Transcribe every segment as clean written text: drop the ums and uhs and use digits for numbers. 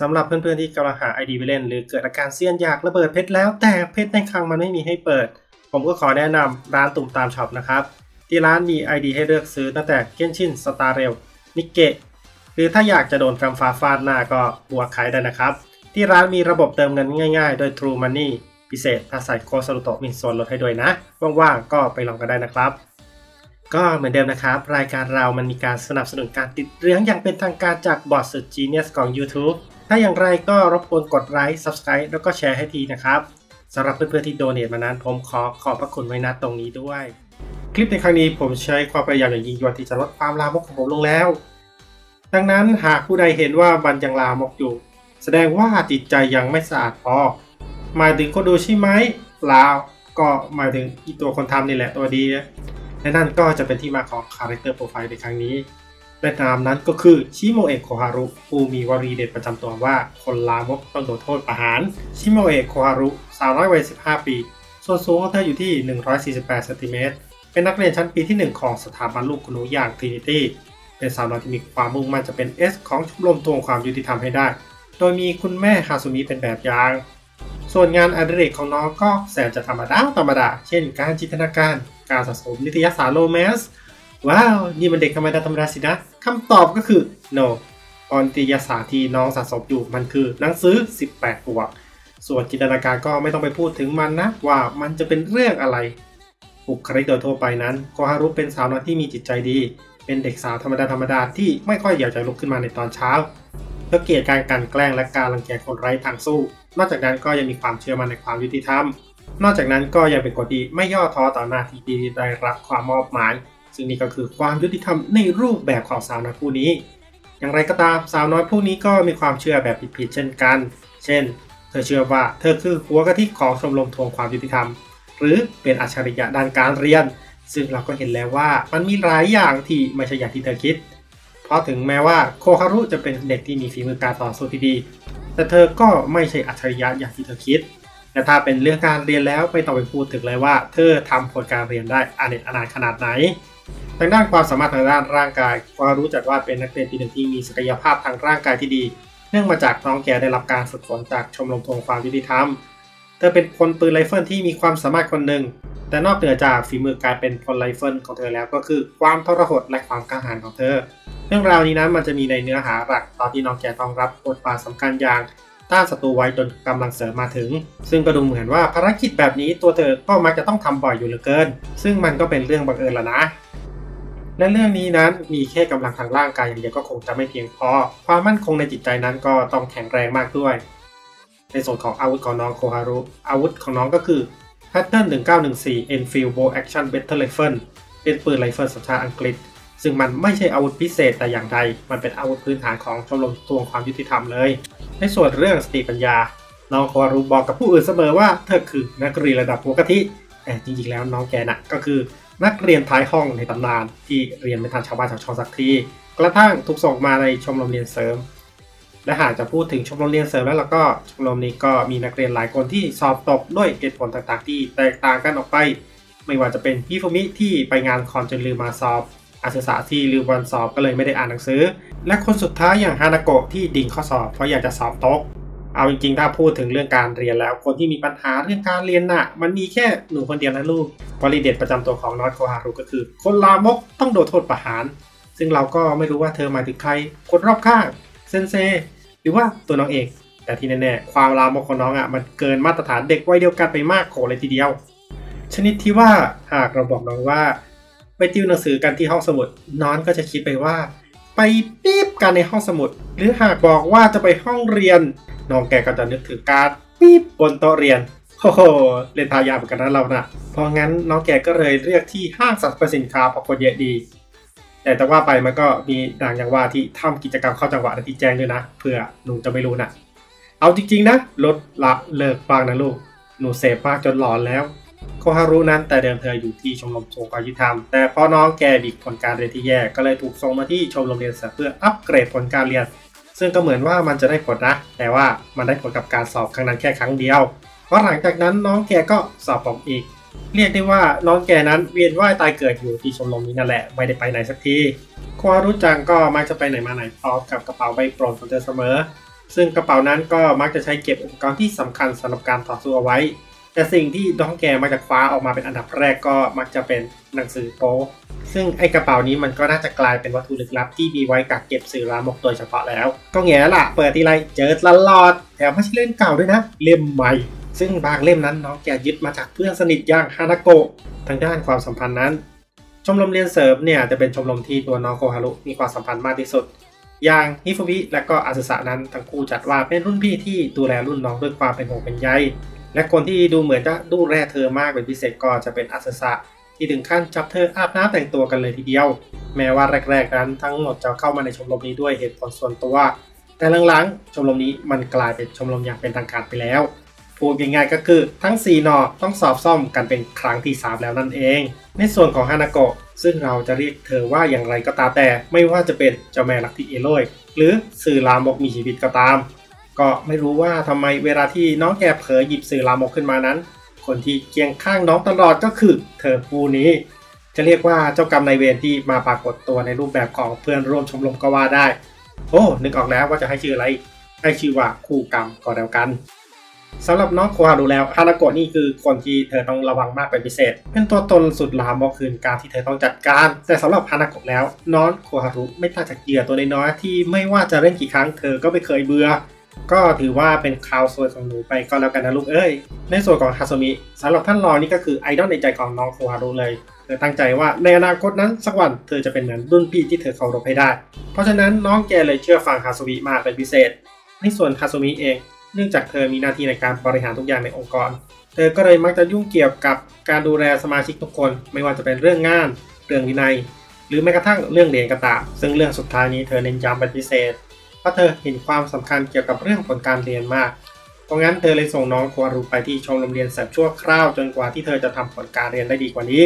สำหรับเพื่อนๆที่กำลังหา ID ไปเล่นหรือเกิดอาการเซียนอยากระเบิดเพชรแล้วแต่เพชรในคลังมันไม่มีให้เปิดผมก็ขอแนะนำร้านตุ่มตามช็อปนะครับที่ร้านมี ID ให้เลือกซื้อตั้งแต่ Genshin Star Rail Nikke หรือถ้าอยากจะโดนกำฟ้าฟาดหน้าก็หัวขายได้นะครับที่ร้านมีระบบเติมเงินง่ายๆโดย TrueMoney พิเศษถ้าใส่โค้ดซารุโตะมีส่วนลดให้ด้วยนะว่างๆก็ไปลองกันได้นะครับก็เหมือนเดิมนะครับรายการเรามันมีการสนับสนุนการติดเรื่องอย่างเป็นทางการจากบอทสุด Genius ของ YouTube ถ้าอย่างไรก็รบกวนกดไลค์ Subscribe แล้วก็แชร์ให้ทีนะครับสำหรับเพื่อนๆที่โดเนทมานั้นผมขอบพระคุณไว้ณตรงนี้ด้วยคลิปในครั้งนี้ผมใช้ความพยายามอย่างยิ่งยวดที่จะลดความลามกของผมลงแล้วดังนั้นหากผู้ใดเห็นว่ามันยังลามกอยู่แสดงว่าจิตใจยังไม่สะอาดพอหมายถึงคนดูใช่ไหมลาวก็หมายถึงอีตัวคนทำนี่แหละตัวดีและนั่นก็จะเป็นที่มาของคาแรคเตอร์โปรไฟล์ในครั้งนี้และนามนั้นก็คือชิโมเอะ โคฮารุผู้มีวลีเด็ดประจำตัวว่าคนลามกต้องโดนโทษประหารชิโมเอะ โคฮารุสาวน้อยวัย15ปีส่วนสูงของเธออยู่ที่148เซนติเมตรเป็นนักเรียนชั้นปีที่1ของสถาบันลูกคุณูอย่างทรินิตี้เป็นสาวน้อยที่มีความมุ่งมั่นจะเป็นเอสของชมรมทวงความยุติธรรมให้ได้โดยมีคุณแม่ฮาซุมิเป็นแบบอย่างส่วนงานอดิเรกของน้องก็แสนจะธรรมดาเช่นการจินตนาการการสะสมนิตยสารโรแมนส์ว้าวนี่มันเด็กธรรมดาสินะคำตอบก็คือ no ตอนนิตยสารที่น้องสะสมอยู่มันคือหนังสือ18+ส่วนจินตนาการก็ไม่ต้องไปพูดถึงมันนะว่ามันจะเป็นเรื่องอะไรบุคลิกโดยทั่วไปนั้นโคฮารุเป็นสาวน้อยที่มีจิตใจดีเป็นเด็กสาวธรรมดาที่ไม่ค่อยอยากจะลุกขึ้นมาในตอนเช้าเธอเกลียดการกันแกล้งและการรังแกคนไร้ทางสู้นอกจากนั้นก็ยังมีความเชื่อมั่นในความยุติธรรมนอกจากนั้นก็ยังเป็นคนดีไม่ย่อท้อต่อหน้าที่ที่ได้รับความมอบหมายซึ่งนี่ก็คือความยุติธรรมในรูปแบบของสาวน้อยผู้นี้อย่างไรก็ตามสาวน้อยผู้นี้ก็มีความเชื่อแบบผิดๆเช่นกันเช่นเธอเชื่อว่าเธอคือหัวกะทิของชมรมทวงความยุติธรรมหรือเป็นอัจฉริยะด้านการเรียนซึ่งเราก็เห็นแล้วว่ามันมีหลายอย่างที่ไม่ใช่อย่างที่เธอคิดเพราะถึงแม้ว่าโคฮารุจะเป็นเด็กที่มีฝีมือการต่อสู้ที่ดีแต่เธอก็ไม่ใช่อัจฉริยะอย่างที่เธอคิดแต่ถ้าเป็นเรื่องการเรียนแล้วไม่ต้องไปพูดถึงเลยว่าเธอทำผลการเรียนได้อเนกอนาถขนาดไหนทางด้านความสามารถทางด้านร่างกายโคฮารุจัดว่าเป็นนักเรียนปีหนึ่งที่มีศักยภาพทางร่างกายที่ดีเนื่องมาจากน้องแกได้รับการฝึกฝนจากชมรมทวงความยุติธรรมเธอเป็นพลปืนไรเฟิลที่มีความสามารถคนหนึ่งแต่นอกเหนือจากฝีมือการเป็นพลไรเฟิลของเธอแล้วก็คือความทรหดและความกล้าหาญของเธอเรื่องราวนี้นะมันจะมีในเนื้อหาหลักตอนที่น้องแกต้องรับบทบาทสำคัญอย่างต้านศัตรูไว้จนกำลังเสริมมาถึงซึ่งก็ดูเหมือนว่าภารกิจแบบนี้ตัวเธอก็มักจะต้องทำบ่อยอยู่เหลือเกินซึ่งมันก็เป็นเรื่องบังเอิญละนะและเรื่องนี้นั้นมีแค่กำลังทางร่างกายอย่างเดียวก็คงจะไม่เพียงพอความมั่นคงในจิตใจนั้นก็ต้องแข็งแรงมากด้วยในส่วนของอาวุธของน้องโคฮารุอาวุธของน้องก็คือ Pattern 1914 Enfield Bolt Action ไรเฟิลเป็นปืนไรเฟิลสัญชาติอังกฤษซึ่งมันไม่ใช่อาวุธพิเศษแต่อย่างใดมันเป็นอาวุธพื้นฐานของชมรมทวงความยุติธรรมเลยในส่วนเรื่องสติปัญญาน้องโคฮารุบอกกับผู้อื่นเสมอว่าเธอคือนักเรียนระดับหัวกะทิแต่จริงๆแล้วน้องแกนะก็คือนักเรียนท้ายห้องในตำนานที่เรียนไม่ทันชาวบ้านชาวช่องสักทีกระทั่งถูกส่งมาในชมรมเรียนเสริมและหากจะพูดถึงชมรมเรียนเสริมแล้วก็ชมรมนี้ก็มีนักเรียนหลายคนที่สอบตกด้วยเหตุผลต่างๆที่แตกต่างกันออกไปไม่ว่าจะเป็นพี่ฟูมิที่ไปงานคอนจนลืมมาสอบอาศึกษาที่ลืมวันสอบก็เลยไม่ได้อ่านหนังสือและคนสุดท้ายอย่างฮานาโกะที่ดิ่งข้อสอบเพราะอยากจะสอบตกเอาจริงๆถ้าพูดถึงเรื่องการเรียนแล้วคนที่มีปัญหาเรื่องการเรียนน่ะมันมีแค่หนูคนเดียวนะลูกวลีเด็ดประจำตัวของน้องโคฮารุก็คือคนลามกต้องโดนโทษประหารซึ่งเราก็ไม่รู้ว่าเธอหมายถึงใครคนรอบข้างเซนเซหรือว่าตัวน้องเองแต่ที่แน่ๆความลามกของน้องอ่ะมันเกินมาตรฐานเด็กวัยเดียวกันไปมากโขเลยทีเดียวชนิดที่ว่าหากเราบอกน้องว่าไปติวหนังสือกันที่ห้องสมุดน้องก็จะคิดไปว่าไปปี๊บกันในห้องสมุดหรือหากบอกว่าจะไปห้องเรียนน้องแกก็จะนึกถึงการปี๊บบนโต๊ะเรียนโอ้โหเล่นทายาเหมือนกันนะเรานะเพราะงั้นน้องแกก็เลยเลือกที่ห้างสรรพสินค้าเพราะคนเยอะดีแต่ว่าไปมันก็มีดังอย่างว่าที่ทำกิจกรรมเข้าจังหวะที่แจ้งด้วยนะเพื่อหนูจะไม่รู้นะเอาจริงๆนะลดละเลิกบ้างนะลูกหนูเสพมากจนหลอนแล้วโคฮารุนั้นแต่เดิมเธออยู่ที่ชมรมทวงความยุติธรรมแต่พอน้องแกมีผลการเรียนที่แย่ก็เลยถูกส่งมาที่ชมรมเรียนเสริมเพื่ออัปเกรดผลการเรียนซึ่งก็เหมือนว่ามันจะได้ผลนะแต่ว่ามันได้ผลกับการสอบครั้งนั้นแค่ครั้งเดียวเพราะหลังจากนั้นน้องแกก็สอบตกอีกเรียกได้ว่าน้องแกนั้นเวียนว่ายตายเกิดอยู่ที่ชมรมนี้นั่นแหละไม่ได้ไปไหนสักทีโคฮารุจังก็มักจะไปไหนมาไหนพร้อมกับกระเป๋าใบโปรดของเธอเสมอ ซึ่งกระเป๋านั้นก็มักจะใช้เก็บอุปกรณ์ที่สำคัญสำหรับการต่อสู้เอาไว้แต่สิ่งที่ดองแกมักจะคว้าออกมาเป็นอันดับแรกก็มักจะเป็นหนังสือโป๊ซึ่งไอกระเป๋านี้มันก็น่าจะกลายเป็นวัตถุลึกลับที่มีไว้กักเก็บสื่อลามกโดยเฉพาะแล้วก็แง่ละเปิดทีไรเจอตลอดแถมไม่ใช่เล่มเก่าด้วยนะเล่มใหม่ซึ่งบางเล่มนั้นน้องแกยึดมาจากเพื่อนสนิทอย่างฮานาโกะทางด้านความสัมพันธ์นั้นชมรมเรียนเสริมเนี่ยจะเป็นชมรมที่ตัวน้องโกฮารุมีความสัมพันธ์มากที่สุดอย่างฮิฟุมิและก็อาซึสะนั้นทั้งคู่จัดว่าเป็นรุ่นพี่ที่ดูแลรุ่นน้องด้วยความเป็นห่วงเป็นใยและคนที่ดูเหมือนจะดูแลเธอมากเป็นพิเศษก็จะเป็นอาซึสะที่ถึงขั้นจับเธออาบน้ำแต่งตัวกันเลยทีเดียวแม้ว่าแรกๆนั้นทั้งหมดจะเข้ามาในชมรมนี้ด้วยเหตุผลส่วนตัวแต่หลังๆชมรมนี้มันกลายเป็นชมรมอย่างเป็นทางการไปแล้วพูดง่ายๆก็คือทั้ง4หนอต้องสอบซ่อมกันเป็นครั้งที่3แล้วนั่นเองในส่วนของฮานาโกะซึ่งเราจะเรียกเธอว่าอย่างไรก็ตามแต่ไม่ว่าจะเป็นเจ้าแม่ลักที่เอโร่หรือสื่อลามกมีชีวิตก็ตามก็ไม่รู้ว่าทำไมเวลาที่น้องแกเผลอหยิบสื่อลามกขึ้นมานั้นคนที่เคียงข้างน้องตลอดก็คือเธอผู้นี้จะเรียกว่าเจ้ากรรมนายเวรที่มาปรากฏตัวในรูปแบบของเพื่อนร่วมชมรมก็ว่าได้โอ้นึกออกแล้วว่าจะให้ชื่ออะไรให้ชื่อว่าคู่กรรมก็แล้วกันสำหรับน้องโคฮารุแล้วฮานาโกะนี่คือคนที่เธอต้องระวังมากเป็นพิเศษเป็นตัวตนสุดลามกคืนการที่เธอต้องจัดการแต่สำหรับฮานาโกะแล้วน้องโคฮารุไม่ต่างจากเหยื่อตัวน้อยที่ไม่ว่าจะเล่นกี่ครั้งเธอก็ไม่เคยเบื่อก็ถือว่าเป็นคราวซวยของหนูไปก็แล้วกันนะลูกเอ้ยในส่วนของฮาโซมิสำหรับท่านรองนี่ก็คือไอดอลในใจของน้องโคฮารุเลยเธอตั้งใจว่าในอนาคตนั้นสักวันเธอจะเป็นเหมือนรุ่นพี่ที่เธอเคารพให้ได้เพราะฉะนั้นน้องแกเลยเชื่อฟังฮาโซมิมากเป็นพิเศษในส่วนฮาโซมิเองเนื่องจากเธอมีหน้าที่ในการบริหารทุกอย่างในองค์กรเธอก็เลยมักจะยุ่งเกี่ยวกับการดูแลสมาชิกทุกคนไม่ว่าจะเป็นเรื่องงานเรื่องวินัยหรือแม้กระทั่งเรื่องเรียนก็ตามซึ่งเรื่องสุดท้ายนี้เธอเน้นย้ำเป็นพิเศษเพราะเธอเห็นความสำคัญเกี่ยวกับเรื่องผลการเรียนมากเพราะงั้นเธอเลยส่งน้องโคฮารุไปที่ชมรมเรียนเสริมชั่วคราวจนกว่าที่เธอจะทำผลการเรียนได้ดีกว่านี้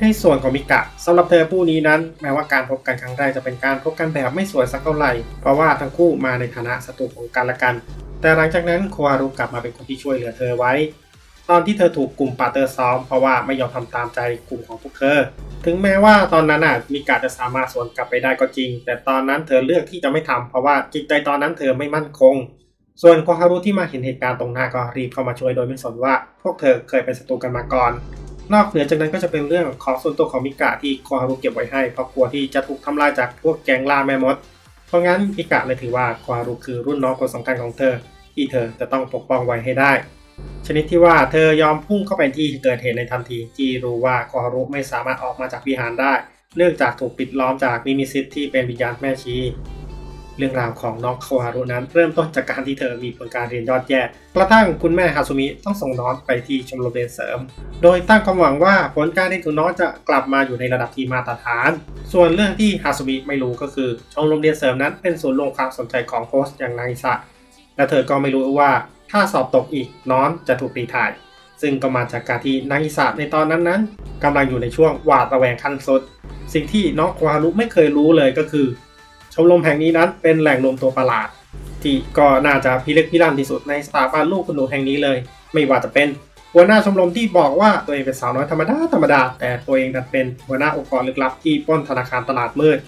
ในส่วนของมิกะสำหรับเธอผู้นี้นั้นแม้ว่าการพบกันครั้งแรกจะเป็นการพบกันแบบไม่สวยสักเท่าไหร่เพราะว่าทั้งคู่มาในฐานะศัตรูของกันและกันแต่หลังจากนั้นโคฮารุกลับมาเป็นคนที่ช่วยเหลือเธอไว้ตอนที่เธอถูกกลุ่มปาเตอร์ซ้อมเพราะว่าไม่ยอมทำตามใจกลุ่มของพวกเธอถึงแม้ว่าตอนนั้นมิกะจะสามารถสวนกลับไปได้ก็จริงแต่ตอนนั้นเธอเลือกที่จะไม่ทำเพราะว่าจิตใจตอนนั้นเธอไม่มั่นคงส่วนโคฮารุที่มาเห็นเหตุการณ์ตรงหน้าก็รีบเข้ามาช่วยโดยไม่สนว่าพวกเธอเคยเป็นศัตรูกันมาก่อนนอกเหนือจากนั้นก็จะเป็นเรื่องของส่วนตัวของมิกะที่โคฮารุเก็บไว้ให้เพราะกลัวที่จะถูกทำลายจากพวกแก๊งล่าแม่มดเพราะงั้นมิกะเลยถือว่าโคฮารุคือรุ่นน้องคนสำคัญของเธอที่เธอจะต้องปกป้องไว้ให้ได้ชนิดที่ว่าเธอยอมพุ่งเข้าไปที่เกิดเหตุในทันทีที่รู้ว่าโคฮารุไม่สามารถออกมาจากวิหารได้เนื่องจากถูกปิดล้อมจากมิมิซิตที่เป็นวิญญาณแม่ชีเรื่องราวของน้องโคฮารุนั้นเริ่มต้นจากการที่เธอมีผลการเรียนยอดแย่กระทั่งคุณแม่ฮาซุมิต้องส่งน้องไปที่ชมรมเรียนเสริมโดยตั้งความหวังว่าผลการเรียนของน้องจะกลับมาอยู่ในระดับที่มาตรฐานส่วนเรื่องที่ฮาซุมิไม่รู้ก็คือชมรมเรียนเสริมนั้นเป็นศูนย์รวมความสนใจของโค้ชอย่างนายซะและเธอก็ไม่รู้ว่าถ้าสอบตกอีกน้องจะถูกตีถ่ายซึ่งก็มาจากการที่นักศึกษาในตอนนั้นกำลังอยู่ในช่วงหวาดระแวงขั้นสุดสิ่งที่น้องโคฮารุไม่เคยรู้เลยก็คือชมรมแห่งนี้นั้นเป็นแหล่งรวมตัวประหลาดที่ก็น่าจะพิลึกพิลั่นที่สุดในสตาร์บ้านลูกคุณหนูแห่งนี้เลยไม่ว่าจะเป็นหัวหน้าชมรมที่บอกว่าตัวเองเป็นสาวน้อยธรรมดาแต่ตัวเองดันเป็นหัวหน้าองค์กรลึกลับที่ปล้นธนาคารตลาดมืด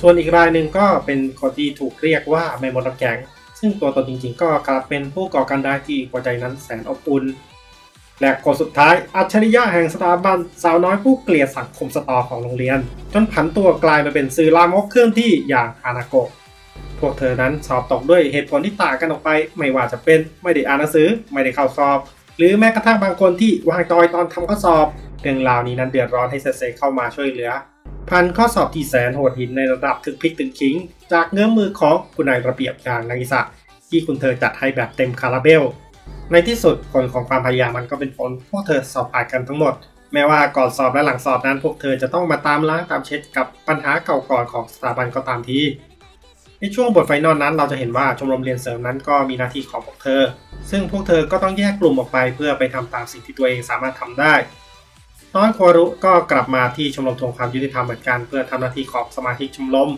ส่วนอีกรายหนึ่งก็เป็นคนที่ถูกเรียกว่าแม่มดน้ำแข็งซึ่งตัวตนจริงๆก็กลับเป็นผู้ก่อการร้ายที่หัวใจนั้นแสนอบอุ่นและคนสุดท้ายอัจฉริยะแห่งสถาบันสาวน้อยผู้เกลียดสังคมสตอของโรงเรียนจนผันตัวกลายมาเป็นสื่อลามกเคลื่อนที่อย่างฮานาโกะพวกเธอนั้นสอบตกด้วยเหตุผลที่ต่างกันออกไปไม่ว่าจะเป็นไม่ได้อ่านหนังสือไม่ได้เข้าสอบหรือแม้กระทั่งบางคนที่วางจอยตอนทำข้อสอบเรื่องราวนี้นั้นเดือดร้อนให้เซเซเข้ามาช่วยเหลือพันข้อสอบที่แสนโหดหินในระดับถึงพลิกถึงขิงจากเงื้อมือของคุณนายระเบียบอย่างนากิสะที่คุณเธอจัดให้แบบเต็มคาราเบลในที่สุดผลของความพยายามมันก็เป็นผลพวกเธอสอบผ่านกันทั้งหมดแม้ว่าก่อนสอบและหลังสอบนั้นพวกเธอจะต้องมาตามล้างตามเช็ดกับปัญหาเก่าก่อนของสถาบันก็ตามทีในช่วงบทไฟนอลนั้นเราจะเห็นว่าชมรมเรียนเสริมนั้นก็มีหน้าที่ของพวกเธอซึ่งพวกเธอก็ต้องแยกกลุ่มออกไปเพื่อไปทำตามสิ่งที่ตัวเองสามารถทำได้น้องโคฮารุก็กลับมาที่ชมรมทวงความยุติธรรมเหมือนกันเพื่อทำหน้าที่ของสมาชิกชมรม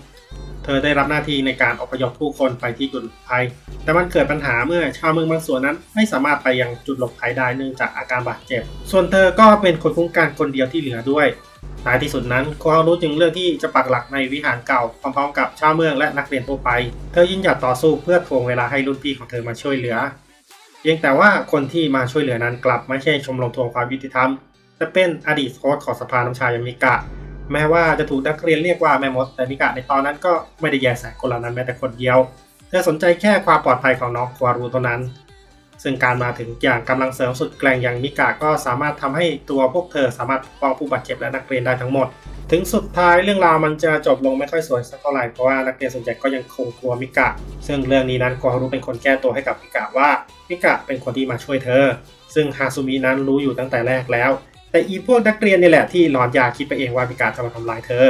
เธอได้รับหน้าที่ในการอพยพผู้คนไปที่จุดหลบภัยแต่มันเกิดปัญหาเมื่อชาวเมืองบางส่วนนั้นไม่สามารถไปยังจุดหลบภัยได้เนื่องจากอาการบาดเจ็บส่วนเธอก็เป็นคนคุ้มกันคนเดียวที่เหลือด้วย ท้ายที่สุดนั้นโคฮารุจึงเลือกที่จะปักหลักในวิหารเก่าพร้อมๆกับชาวเมืองและนักเรียนทั่วไปเธอยิ่งอยากต่อสู้เพื่อทวงเวลาให้รุ่นพี่ของเธอมาช่วยเหลือเพียงแต่ว่าคนที่มาช่วยเหลือนั้นกลับไม่ใช่ชมรมทวงความยุติธรรมแต่เป็นอดีตโค้ชของสภาน้ำชายามิกะแม้ว่าจะถูกนักเรียนเรียกว่าแม่มดแต่มิกะในตอนนั้นก็ไม่ได้แยแสคนเหล่านั้นแม้แต่คนเดียวเธอสนใจแค่ความปลอดภัยของน้องโคฮารุเท่านั้นซึ่งการมาถึงอย่างกำลังเสริมสุดแกร่งอย่างมิกะก็สามารถทำให้ตัวพวกเธอสามารถปกป้องผู้บาดเจ็บและนักเรียนได้ทั้งหมดถึงสุดท้ายเรื่องราวมันจะจบลงไม่ค่อยสวยสักเท่าไหร่เพราะว่านักเรียนส่วนใหญ่ก็ยังคงกลัวมิกะซึ่งเรื่องนี้นั้นโคฮารุเป็นคนแก้ตัวให้กับมิกะว่ามิกะเป็นคนที่มาช่วยเธอซึ่งฮาซุมินั้นรู้อยู่ตั้งแต่แรกแล้วแต่อีพวกนักเรียนนี่แหละที่หลอนยาคิดไปเองว่ามิกะจะมาทำลายเธอ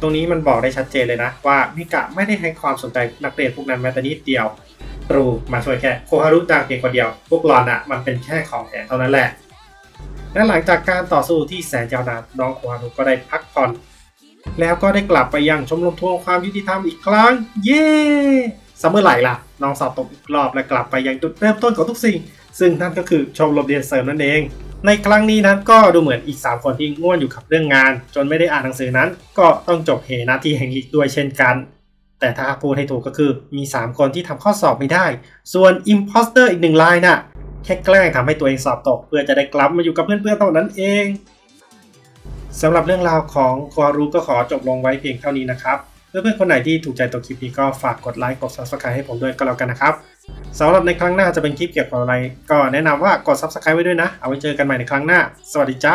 ตรงนี้มันบอกได้ชัดเจนเลยนะว่ามิกะไม่ได้ให้ความสนใจนักเรียนพวกนั้นแม้แต่นิดเดียวตรูมาช่วยแค่โคฮารุดังเพียงคนเดียวพวกหลอนอ่ะมันเป็นแค่ของแถมเท่านั้นแหละและหลังจากการต่อสู้ที่แสนยาวนานน้องโคฮารุก็ได้พักผ่อนแล้วก็ได้กลับไปยังชมรมทวงความยุติธรรมอีกครั้งเย้ซัมเมอร์ไหลล่ะน้องสอบตกอีกรอบและกลับไปยังจุดเริ่มต้นของทุกสิ่งซึ่งนั่นก็คือชมรมเรียนเสริมนั่นเองในครั้งนี้นั้นก็ดูเหมือนอีก3คนที่ง่วนอยู่กับเรื่องงานจนไม่ได้อ่านหนังสือนั้นก็ต้องจบเหหน้าที่แห่งอีกด้วยเช่นกันแต่ถ้าพูดให้ถูกก็คือมี3คนที่ทำข้อสอบไม่ได้ส่วนอิมพอสเตอร์อีก1รายน่ะแค่แกล้งทำให้ตัวเองสอบตกเพื่อจะได้กลับมาอยู่กับเพื่อนๆเท่านั้นเองสำหรับเรื่องราวของโคฮารุก็ขอจบลงไว้เพียงเท่านี้นะครับเพื่อนๆคนไหนที่ถูกใจตัวคลิปนี้ก็ฝากกดไลค์กด Subscribe ให้ผมด้วยก็แล้วกันนะครับสำหรับในครั้งหน้าจะเป็นคลิปเกี่ยวกับอะไรก็แนะนำว่ากด Subscribe ไว้ด้วยนะเอาไว้เจอกันใหม่ในครั้งหน้าสวัสดีจ้า